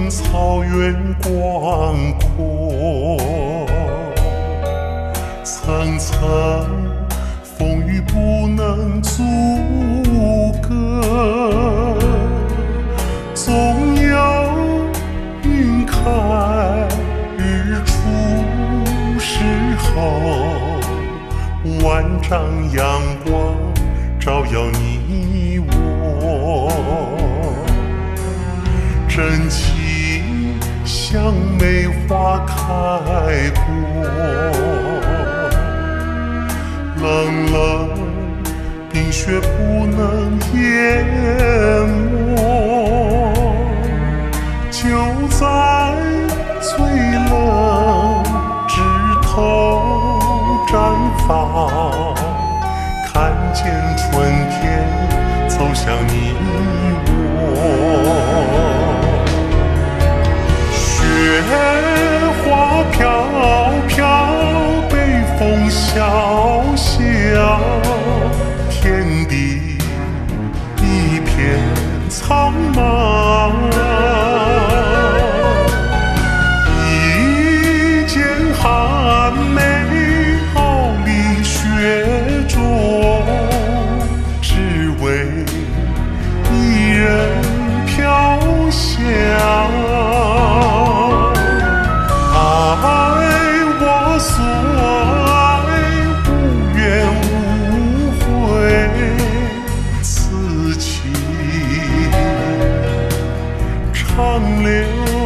春草原广阔，层层风雨不能阻隔，总有云开日出时候，万丈阳光照耀你我。 真情像梅花开过，冷冷冰雪不能淹没。就在最冷枝头绽放，看见春天走向你我。 雪花飘飘，北风萧萧，天地一片苍茫。一剪寒梅傲立雪中，只为一人飘香。 长流。